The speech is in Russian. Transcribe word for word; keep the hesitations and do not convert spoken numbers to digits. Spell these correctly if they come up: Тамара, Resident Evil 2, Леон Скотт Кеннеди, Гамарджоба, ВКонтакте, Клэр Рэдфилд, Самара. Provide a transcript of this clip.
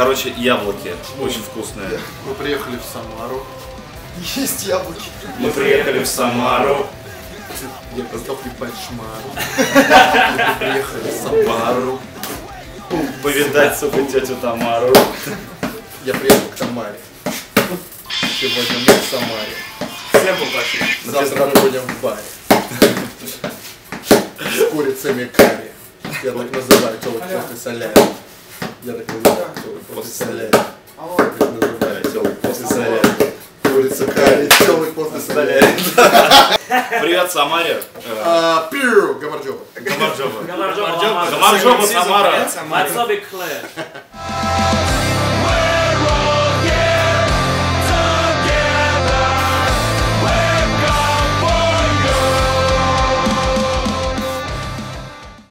Короче, яблоки. Очень вкусные. Мы приехали в Самару. Есть яблоки. Мы приехали в Самару. Я просто ебать шмару. Мы приехали в Самару. Повидать свою тетю Тамару. Я приехал к Тамаре. Сегодня мы в Самаре. Всем попаси. Завтра мы будем в баре. С курицами карри. Я так называю телок после соляри. Я так называю телок после соляри. Я так называю телок после соляри. Курица карри, телок после соляри. Привет, Самаре. Пиу, Гамарджоба. Гамарджоба. Гамарджоба, Самара. Гамарджоба, Самара.